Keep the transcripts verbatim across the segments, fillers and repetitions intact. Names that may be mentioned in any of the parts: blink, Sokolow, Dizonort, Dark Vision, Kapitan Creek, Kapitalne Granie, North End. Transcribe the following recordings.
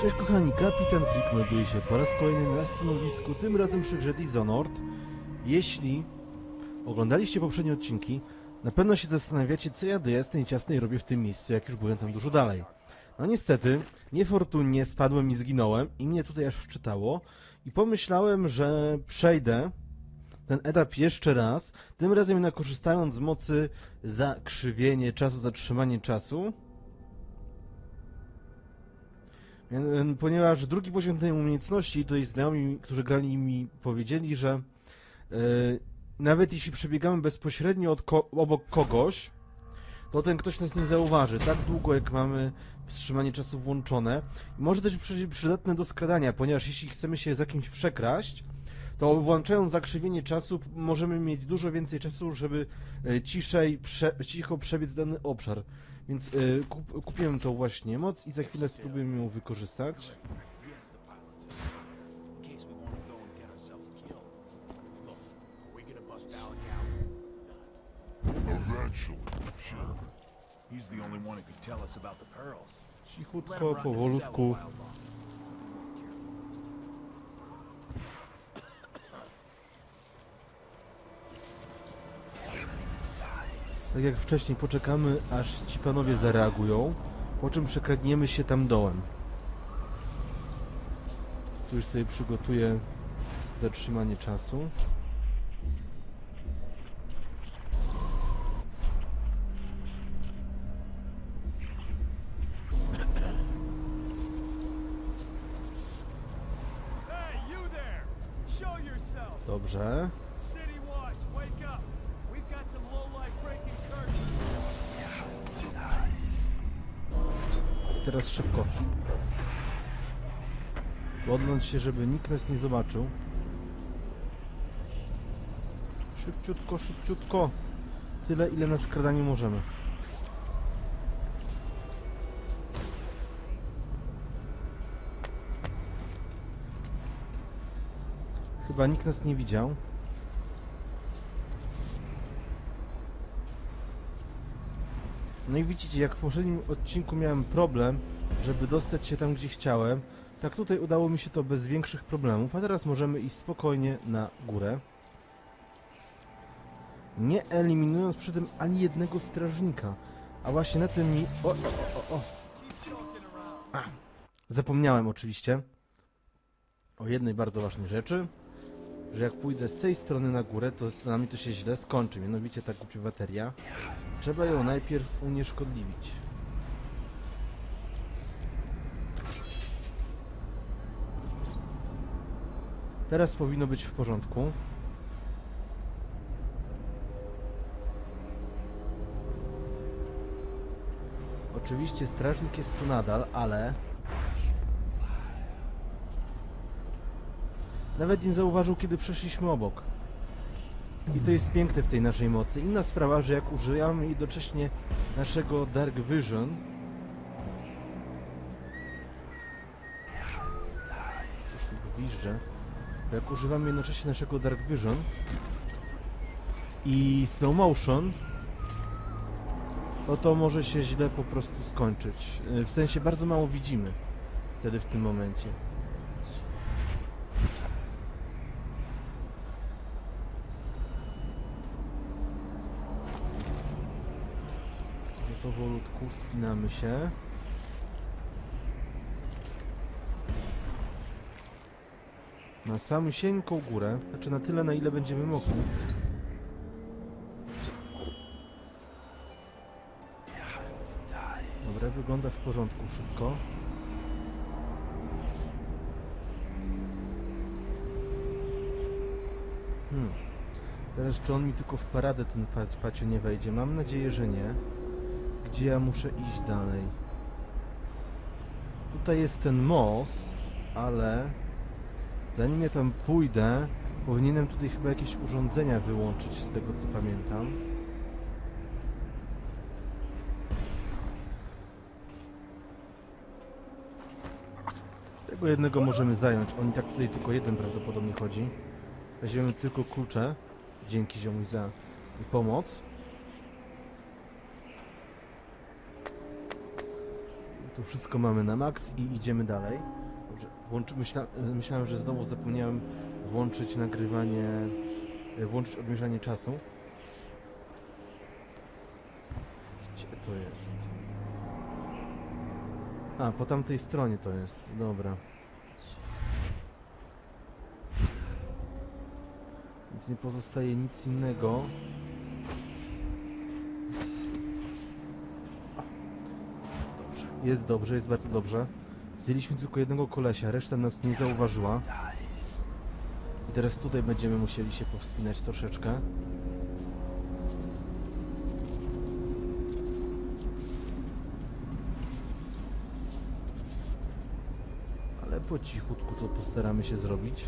Cześć kochani, Kapitan Creek melduje się po raz kolejny na stanowisku, tym razem przy grze Dizonort. Jeśli oglądaliście poprzednie odcinki, na pewno się zastanawiacie, co ja do jasnej i ciasnej robię w tym miejscu, jak już byłem tam dużo dalej. No niestety, niefortunnie spadłem i zginąłem i mnie tutaj aż wczytało i pomyślałem, że przejdę ten etap jeszcze raz, tym razem jednak korzystając z mocy zakrzywienie czasu, zatrzymanie czasu. Ponieważ drugi poziom tej umiejętności, tutaj znajomi, którzy grali, mi powiedzieli, że yy, nawet jeśli przebiegamy bezpośrednio od ko obok kogoś, to ten ktoś nas nie zauważy tak długo, jak mamy wstrzymanie czasu włączone. I może też być przydatne do skradania, ponieważ jeśli chcemy się za kimś przekraść, to włączając zakrzywienie czasu możemy mieć dużo więcej czasu, żeby ciszej, prze cicho przebiec dany obszar. Więc yy, kup kupiłem tą właśnie moc i za chwilę spróbujemy ją wykorzystać. Cichutko, powolutku. Tak jak wcześniej, poczekamy, aż ci panowie zareagują, po czym przekradniemy się tam dołem. Tu już sobie przygotuję zatrzymanie czasu. Dobrze. Teraz szybko. Odlądź się, żeby nikt nas nie zobaczył. Szybciutko, szybciutko. Tyle, ile na skradaniu możemy. Chyba nikt nas nie widział. No i widzicie, jak w poprzednim odcinku miałem problem, żeby dostać się tam, gdzie chciałem, tak tutaj udało mi się to bez większych problemów, a teraz możemy iść spokojnie na górę. Nie eliminując przy tym ani jednego strażnika, a właśnie na tym mi... O, o, o, o. A, zapomniałem oczywiście o jednej bardzo ważnej rzeczy, że jak pójdę z tej strony na górę, to na mnie to się źle skończy, mianowicie ta głupia bateria. Trzeba ją najpierw unieszkodliwić. Teraz powinno być w porządku. Oczywiście strażnik jest tu nadal, ale... Nawet nie zauważył, kiedy przeszliśmy obok. I to jest piękne w tej naszej mocy. Inna sprawa, że jak używamy jednocześnie naszego Dark Vision, gwiżdżę, jak używamy jednocześnie naszego Dark Vision i Slow Motion, to to może się źle po prostu skończyć. W sensie bardzo mało widzimy wtedy w tym momencie. Powolutku wspinamy się. Na samusieńką górę, znaczy na tyle, na ile będziemy mogli. Dobra, wygląda w porządku wszystko. Hmm. Teraz czy on mi tylko w paradę ten facio nie wejdzie? Mam nadzieję, że nie. Gdzie ja muszę iść dalej? Tutaj jest ten most, ale zanim ja tam pójdę, powinienem tutaj chyba jakieś urządzenia wyłączyć, z tego co pamiętam. Tego jednego możemy zająć, on i tak tutaj tylko jeden prawdopodobnie chodzi. Weźmiemy tylko klucze. Dzięki ziomuś za pomoc. Tu wszystko mamy na maks i idziemy dalej. Dobrze. Włączy... Myśla... Myślałem, że znowu zapomniałem włączyć nagrywanie, włączyć odmierzanie czasu. Gdzie to jest? A, po tamtej stronie to jest. Dobra. Więc nie pozostaje nic innego. Dobrze. Jest dobrze, jest bardzo dobrze. Zdjęliśmy tylko jednego kolesia, reszta nas nie zauważyła. I teraz tutaj będziemy musieli się powspinać troszeczkę. Ale po cichutku to postaramy się zrobić.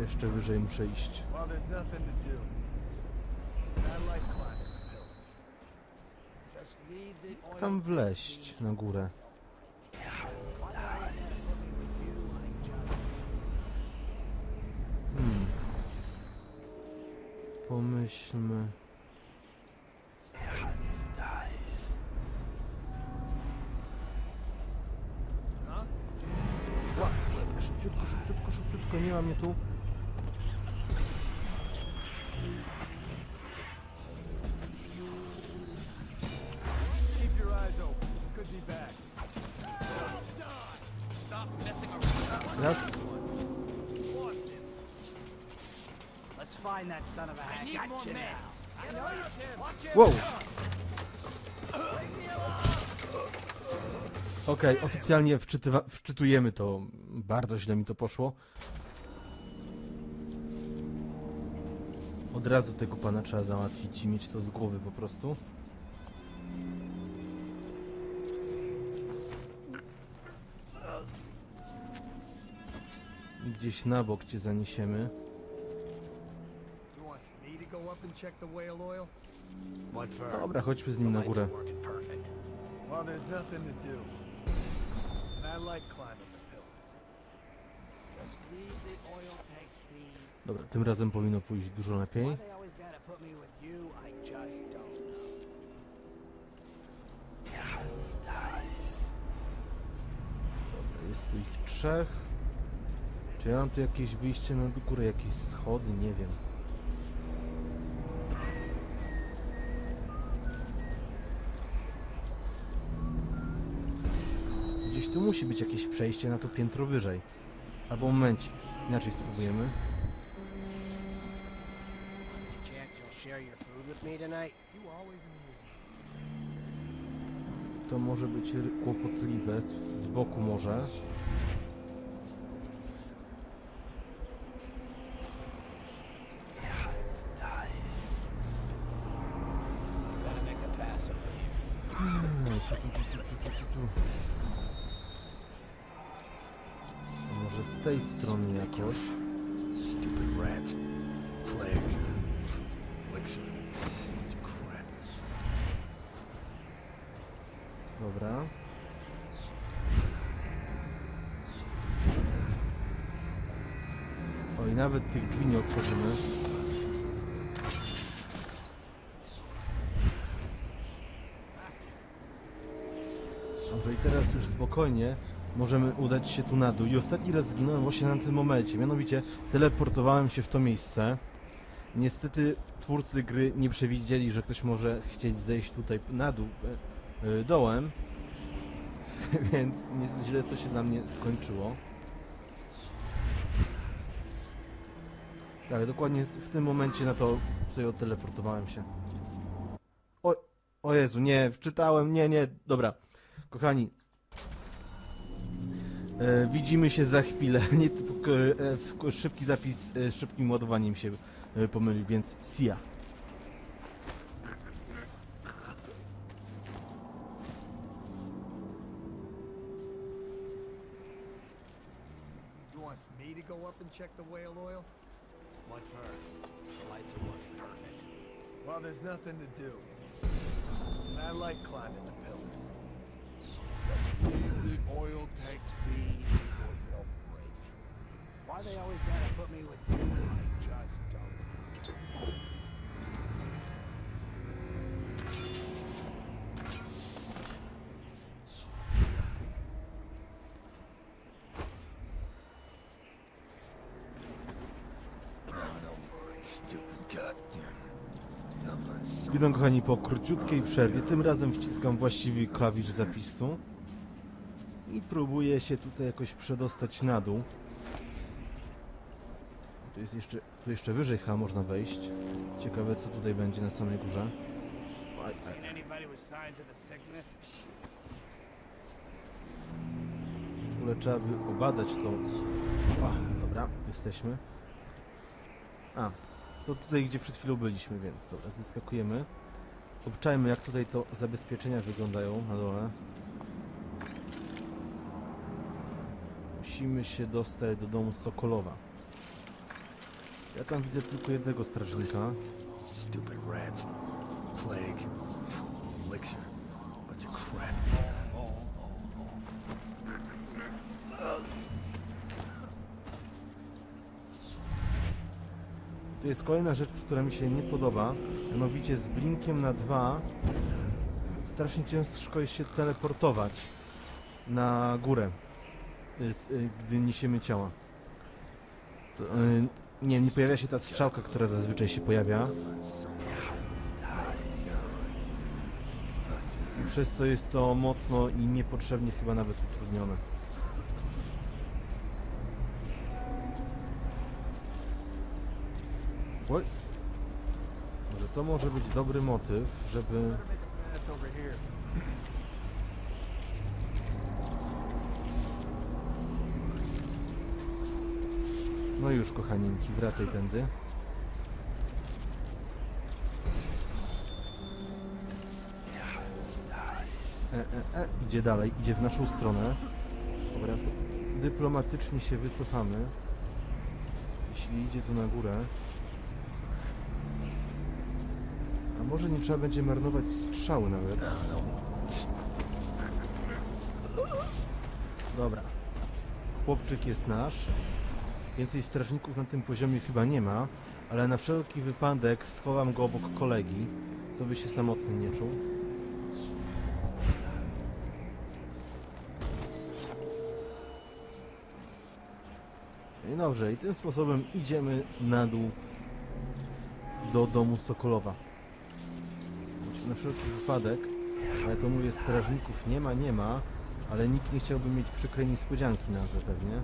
Jeszcze wyżej muszę iść. Tam wleść na górę. Hmm. Pomyślmy. Szybciutko, szybciutko, szybciutko, nie ma mnie tu. Raz. Wow. Okej, okay, oficjalnie wczytujemy to. Bardzo źle mi to poszło. Od razu tego pana trzeba załatwić i mieć to z głowy po prostu. Gdzieś na bok cię zaniesiemy. Dobra, chodźmy z nim na górę. Dobra, tym razem powinno pójść dużo lepiej. Dobra, jest tu ich trzech. Czy ja mam tu jakieś wyjście na górę, jakieś schody? Nie wiem. Gdzieś tu musi być jakieś przejście na to piętro wyżej. Albo momencik. Inaczej spróbujemy. To może być kłopotliwe. Z boku może. Może z tej strony jakoś. Dobra. O, i nawet tych drzwi nie otworzymy. Dobrze, i teraz już spokojnie możemy udać się tu na dół. I ostatni raz zginąłem właśnie na tym momencie. Mianowicie teleportowałem się w to miejsce. Niestety twórcy gry nie przewidzieli, że ktoś może chcieć zejść tutaj na dół dołem. Więc niestety źle to się dla mnie skończyło. Tak, dokładnie w tym momencie na to tutaj odteleportowałem się. O, o Jezu, nie, wczytałem, nie, nie, dobra. Kochani, e, widzimy się za chwilę. Nie, e, szybki zapis e, z szybkim ładowaniem się e, pomylił, więc see ya. And I like climbing the pillars. So the oil tanks be or they'll break. Why they always gotta put me with things that I just don't. Witam kochani, po króciutkiej przerwie, tym razem wciskam właściwy klawisz zapisu i próbuję się tutaj jakoś przedostać na dół. Tu jest jeszcze, tu jeszcze wyżej chyba można wejść. Ciekawe co tutaj będzie na samej górze. W ogóle trzeba by obadać to. O, dobra, jesteśmy. A. To tutaj, gdzie przed chwilą byliśmy, więc dobra, zeskakujemy. Obczajmy, jak tutaj to zabezpieczenia wyglądają na dole. Musimy się dostać do domu Sokolowa. Ja tam widzę tylko jednego strażnika. To jest kolejna rzecz, która mi się nie podoba, mianowicie z blinkiem na dwa strasznie ciężko jest się teleportować na górę, gdy niesiemy ciała. To, nie wiem, nie pojawia się ta strzałka, która zazwyczaj się pojawia. I przez to jest to mocno i niepotrzebnie chyba nawet utrudnione. Oj. Może to może być dobry motyw, żeby... No już, kochaninki, wracaj tędy. E, e, e, idzie dalej, idzie w naszą stronę. Dobra, dyplomatycznie się wycofamy. Jeśli idzie to na górę. Może nie trzeba będzie marnować strzały nawet. Dobra. Chłopczyk jest nasz. Więcej strażników na tym poziomie chyba nie ma, ale na wszelki wypadek schowam go obok kolegi, co by się samotny nie czuł. I dobrze, i tym sposobem idziemy na dół do domu Sokolowa. Na wszelki wypadek, ale to mówię, strażników nie ma, nie ma, ale nikt nie chciałby mieć przykrej niespodzianki na że pewnie.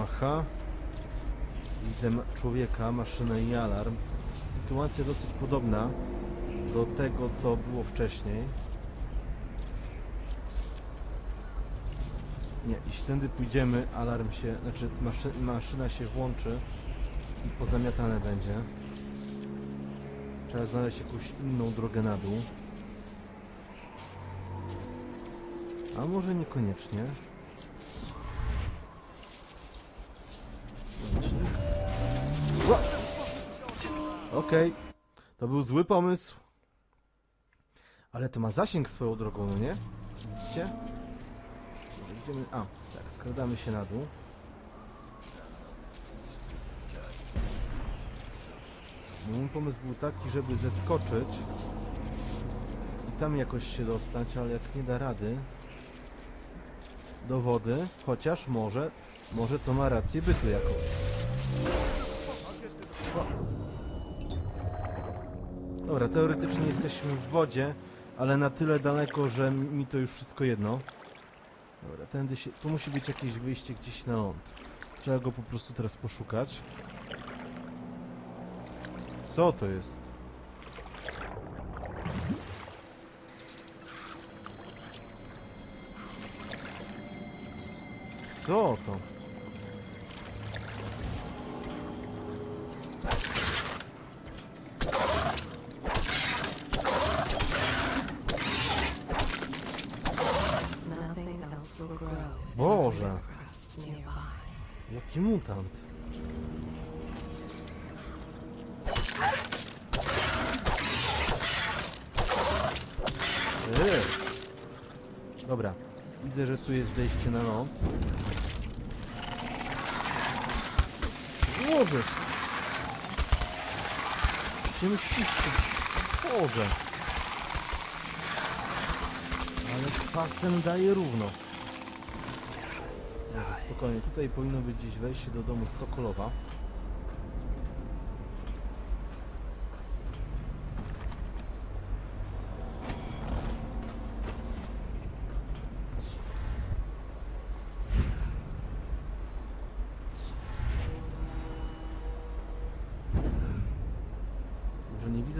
Aha. Widzę człowieka, maszynę i alarm. Sytuacja dosyć podobna do tego, co było wcześniej. Nie, jeśli tędy pójdziemy, alarm się, znaczy maszy, maszyna się włączy. I pozamiatane będzie. Trzeba znaleźć jakąś inną drogę na dół. A może niekoniecznie. Okej. Okay. To był zły pomysł. Ale to ma zasięg swoją drogą, no nie? Widzicie? Idziemy... A, tak, skradamy się na dół. Mój pomysł był taki, żeby zeskoczyć i tam jakoś się dostać, ale jak nie da rady do wody, chociaż może, może to ma rację bytu jakoś. Dobra, teoretycznie jesteśmy w wodzie, ale na tyle daleko, że mi to już wszystko jedno. Dobra, tędy się... Tu musi być jakieś wyjście gdzieś na ląd. Trzeba go po prostu teraz poszukać. Co to jest? Co to? Boże! Jaki mutant! Dobra, widzę, że tu jest zejście na ląd. Łożysz! Musimy ściskać. Boże! Ale pasem daje równo. Dobrze, spokojnie. Tutaj powinno być gdzieś wejście do domu z Sokolowa.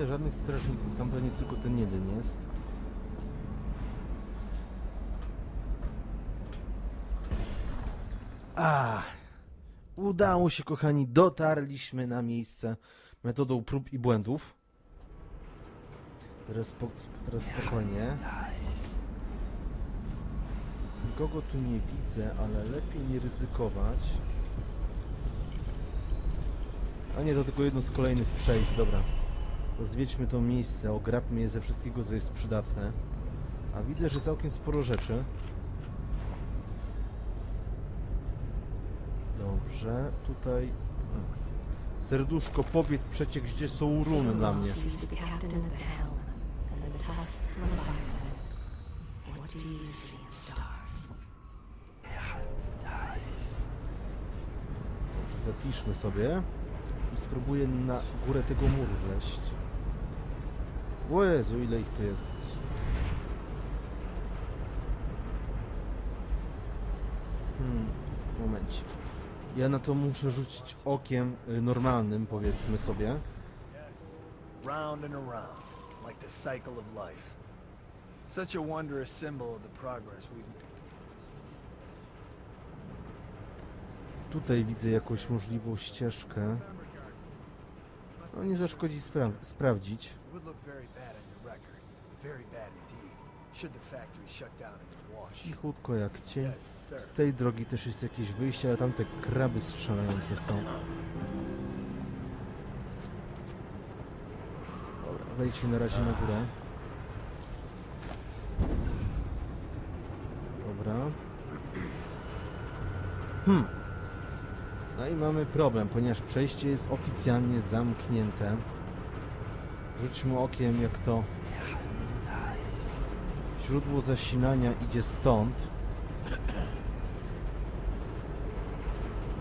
Żadnych strażników, tam pewnie tylko ten jeden jest. A, udało się, kochani, dotarliśmy na miejsce metodą prób i błędów. Teraz, po, teraz spokojnie. Nikogo tu nie widzę, ale lepiej nie ryzykować. A nie, to tylko jedno z kolejnych przejść, dobra. Rozwiedźmy to miejsce, ograbmy je ze wszystkiego, co jest przydatne. A widzę, że całkiem sporo rzeczy. Dobrze, tutaj... Serduszko, powiedz przecież, gdzie są runy dla mnie. Dobrze, zapiszmy sobie. I spróbuję na górę tego muru wleść. O Jezu, ile ich tu jest. Hmm, momencik. Ja na to muszę rzucić okiem normalnym, powiedzmy sobie. Round and around, like the cycle of life. Such a wondrous symbol of the progress we've made. Tutaj widzę jakąś możliwą ścieżkę. No nie zaszkodzi spra sprawdzić. Cichutko jak cień. Z tej drogi też jest jakieś wyjście, ale tam te kraby strzelające są. Dobra, wejdźmy na razie na górę. Dobra. Hmm. No i mamy problem, ponieważ przejście jest oficjalnie zamknięte. Rzućmy okiem, jak to źródło zasilania idzie stąd.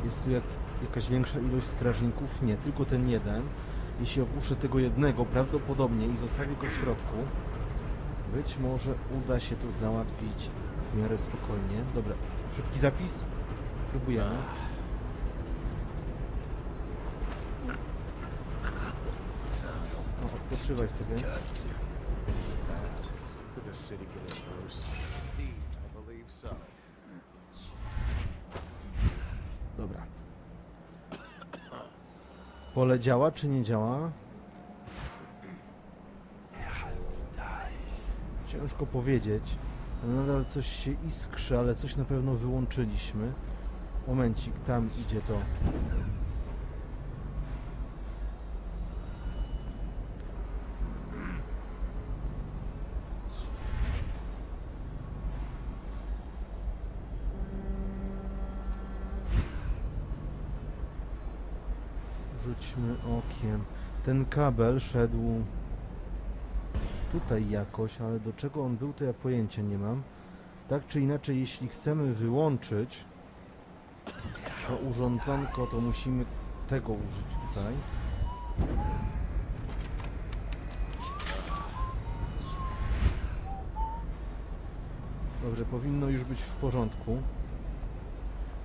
Jest tu jak, jakaś większa ilość strażników? Nie, tylko ten jeden. Jeśli ogłuszę tego jednego prawdopodobnie i zostawię go w środku, być może uda się to załatwić w miarę spokojnie. Dobra, szybki zapis? Próbujemy. Poszywaj sobie. Dobra. Pole działa czy nie działa? Ciężko powiedzieć. Nadal coś się iskrzy, ale coś na pewno wyłączyliśmy. Momencik, tam idzie to. Rzućmy okiem. Ten kabel szedł tutaj jakoś, ale do czego on był, to ja pojęcia nie mam. Tak czy inaczej, jeśli chcemy wyłączyć to urządzonko, to musimy tego użyć tutaj. Dobrze, powinno już być w porządku.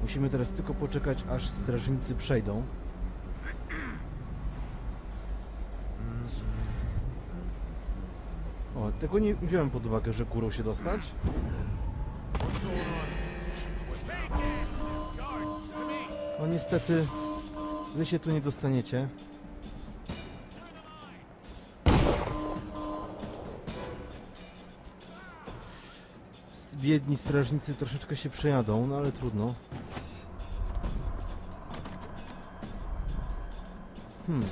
Musimy teraz tylko poczekać, aż strażnicy przejdą. O, tego nie wziąłem pod uwagę, że górą się dostać. No niestety, wy się tu nie dostaniecie. Biedni strażnicy troszeczkę się przejadą, no ale trudno. Hmm.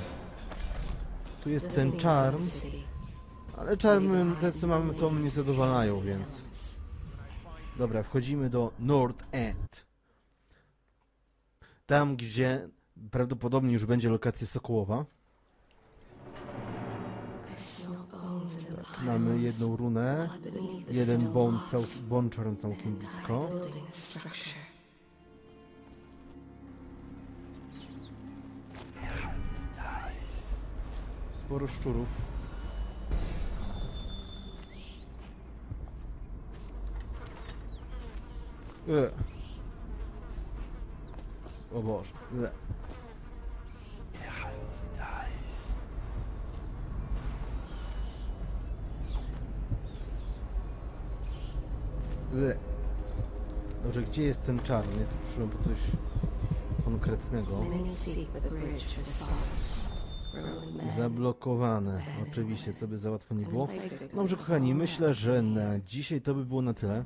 Tu jest ten czarm. Ale czarny, te co mamy, to mnie zadowalają, więc Dobra, wchodzimy do North End. Tam, gdzie prawdopodobnie już będzie lokacja Sokolowa. Mamy jedną runę, jeden bon cał, bonczorem całkiem blisko. Sporo szczurów. Ech. O Boże. Ech. Ech. Dobrze, gdzie jest ten czarny? Ja tu przyszedłem po coś konkretnego. Zablokowane. Oczywiście, co by za łatwo nie było. Dobrze, kochani, myślę, że na dzisiaj to by było na tyle.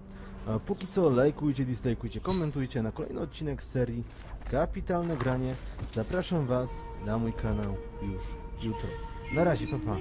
A póki co lajkujcie, dislajkujcie, komentujcie na kolejny odcinek serii Kapitalne Granie. Zapraszam Was na mój kanał już jutro. Na razie, pa, pa.